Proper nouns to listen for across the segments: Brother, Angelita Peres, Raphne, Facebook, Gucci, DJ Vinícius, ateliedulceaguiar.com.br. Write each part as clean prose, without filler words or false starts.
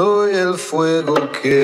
soy el fuego que...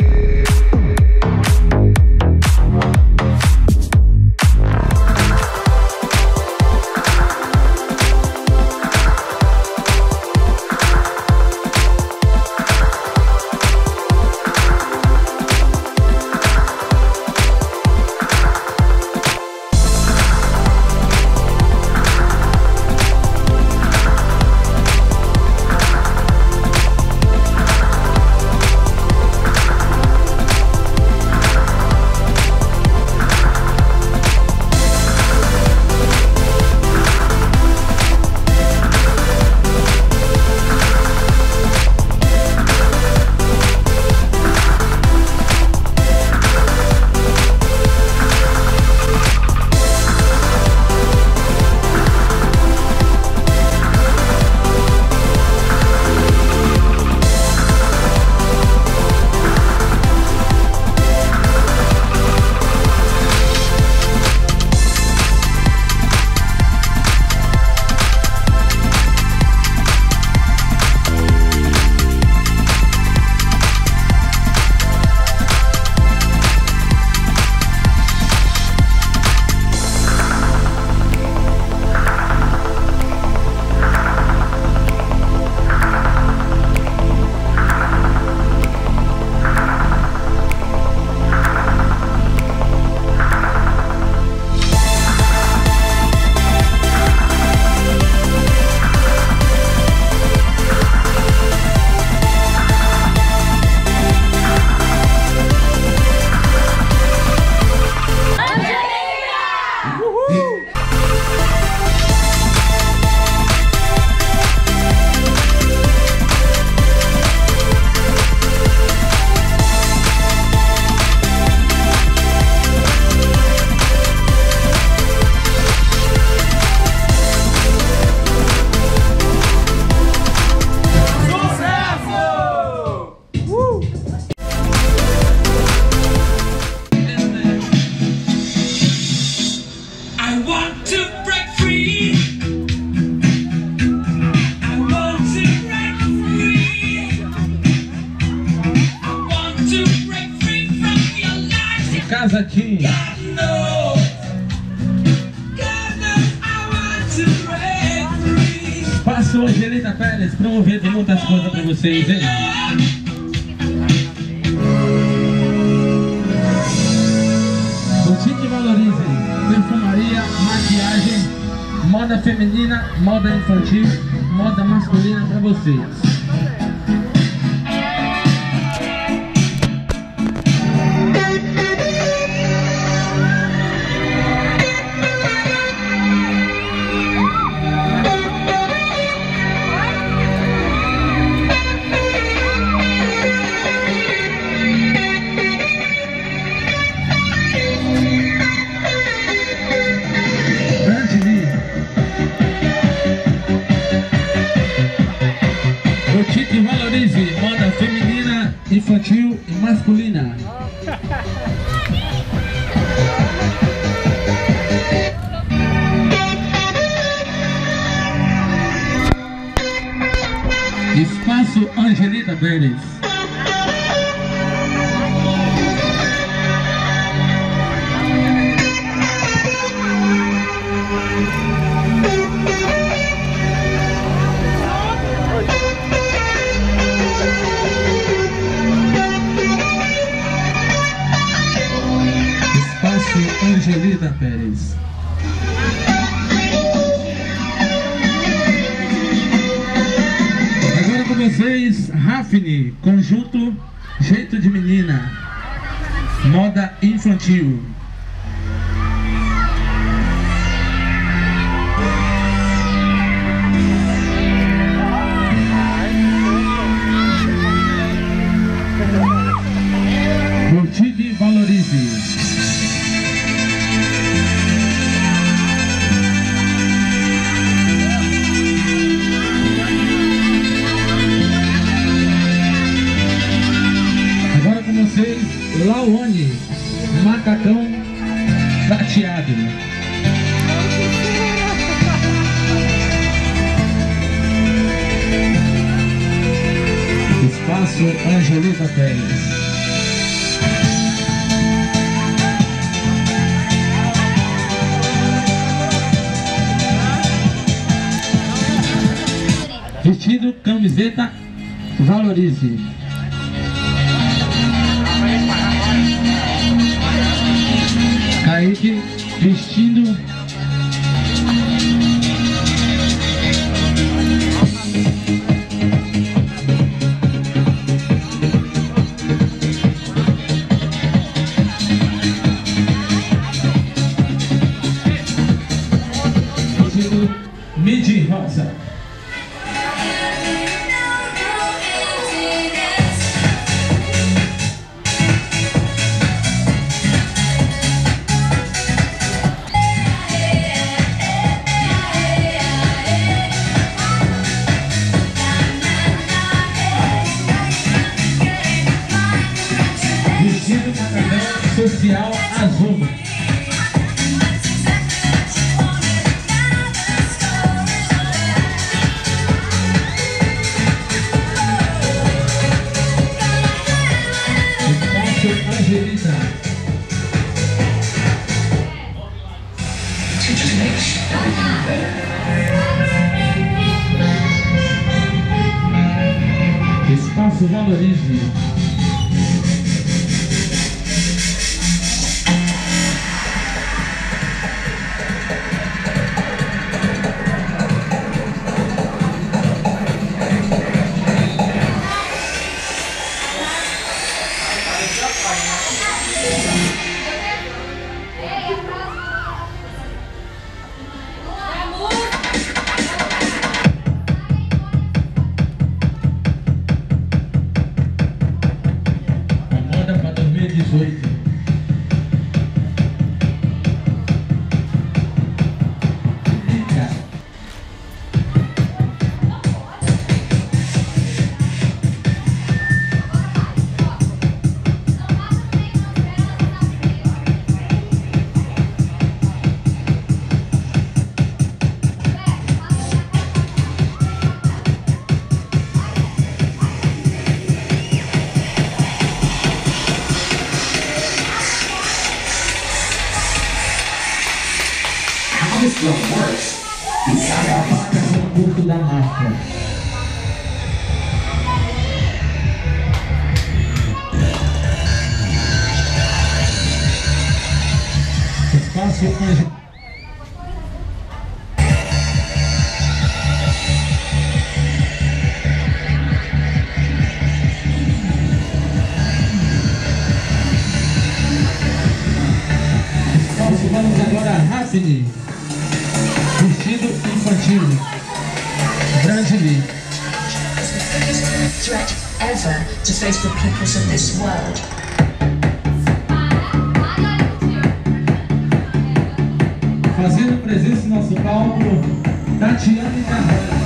Passou Angelita Peres promovendo muitas coisas pra vocês, hein? Boutique Valorize, perfumaria, maquiagem, moda feminina, moda infantil, moda masculina pra vocês. Infantil e masculina. Espaço Angelita Peres. Angelita Peres. Agora com vocês, Raphne, conjunto Jeito de Menina, moda infantil. Boutique Valorize. Laone, macacão do Angelita Peres. Vestido, camiseta, valorize. Kaique, vestindo. Vestido, midi rosa. Social azul. Angelita. Espaço Valorize. O corpo da marca. Espaço Angelita. Espaço, vamos agora Raphne. Vestido infantil. Brandly. It's the biggest threat ever to face the peoples of this world. Fazendo presença no nosso palco, Tatiana e Carrera.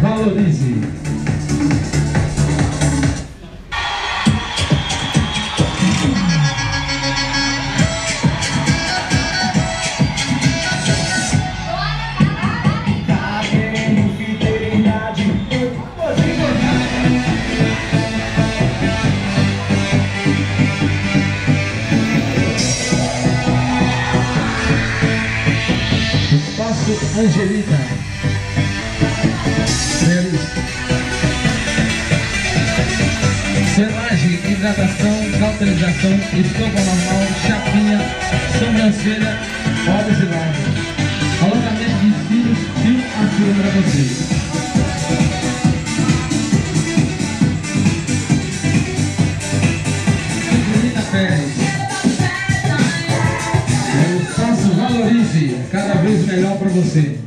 Valorize. Espaço Angelita. Selagem, hidratação, cauterização, escova normal, chapinha, sobrancelha, olhos e lábios. Alongamento de cílios, fio a fio para você. Angelita Peres. Eu faço Valorize, cada vez melhor para você.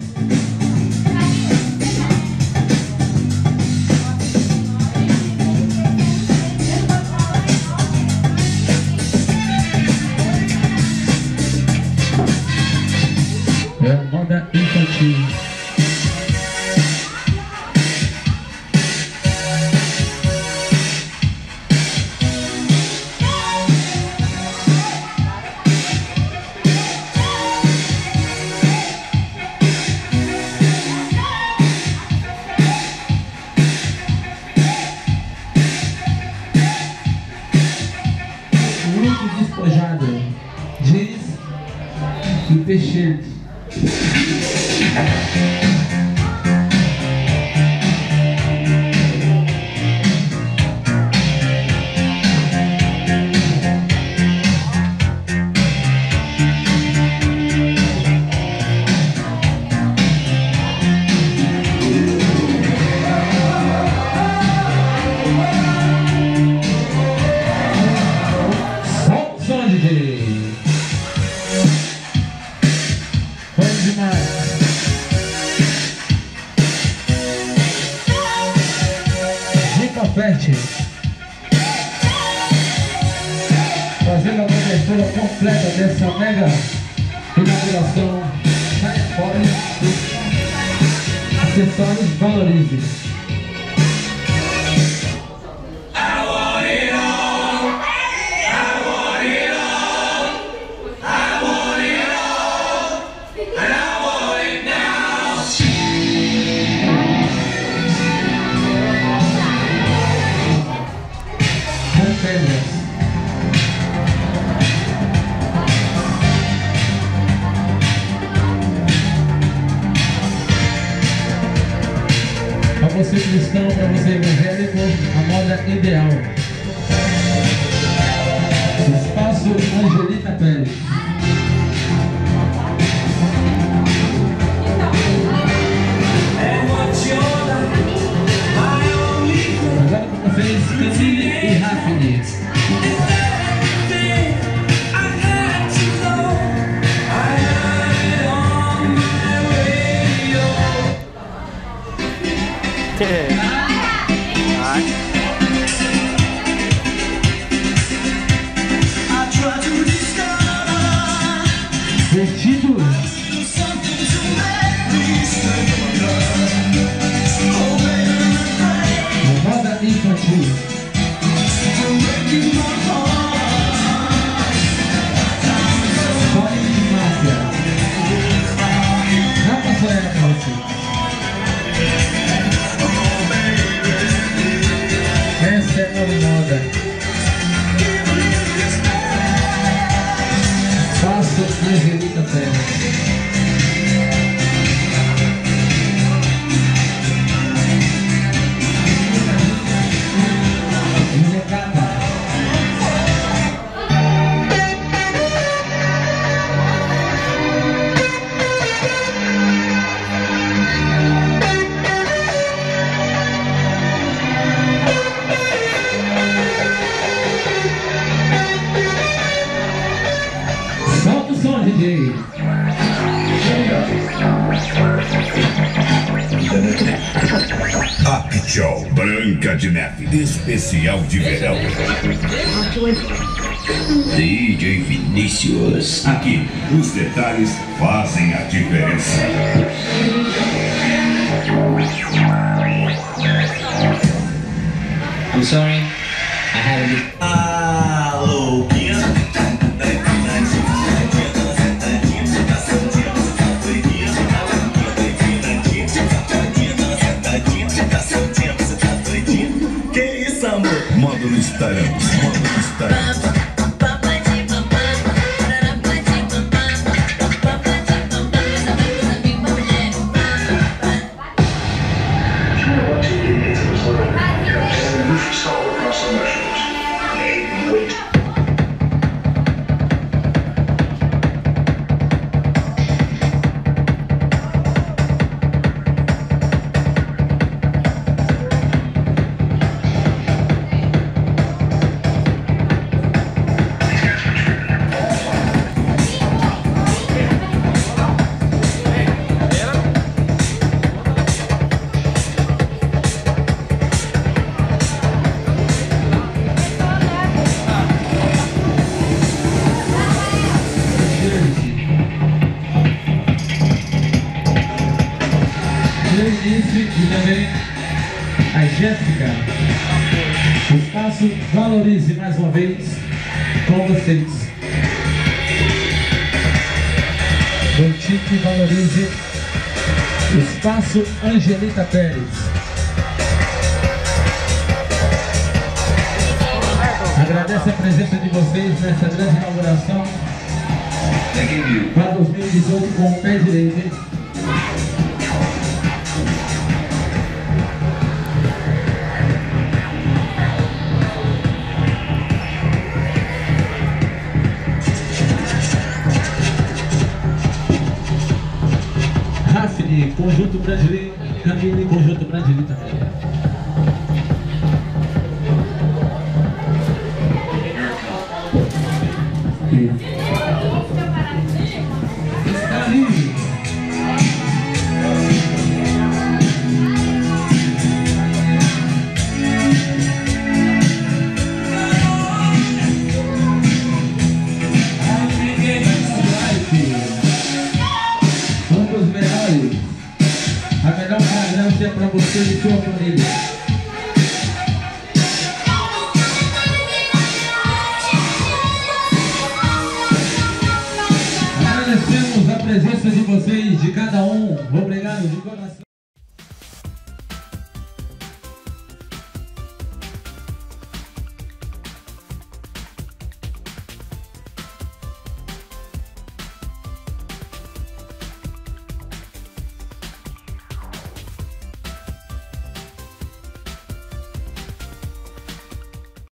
jeans e t-shirt. Fazendo a cobertura completa dessa mega inauguração, sai fora dos acessórios valorizados. Para você cristão, para você evangélico, a moda ideal. Espaço Angelita Peres. Agora com vocês, Gucci e Raphne. Angelita Peres. A Pichol Branca de Neve especial de verão. DJ Vinícius. Aqui, os detalhes fazem a diferença. I'm sorry, I had a... Alô, e também a Jéssica. O espaço Valorize mais uma vez com vocês. Boutique Valorize, espaço Angelita Peres. Agradeço a presença de vocês nessa grande inauguração Para 2018 com o pé direito, hein? Raphne, conjunto brasileiro, Camille, conjunto brasileiro também. Para você e sua família. Agradecemos a presença de vocês, de cada um. Obrigado de coração.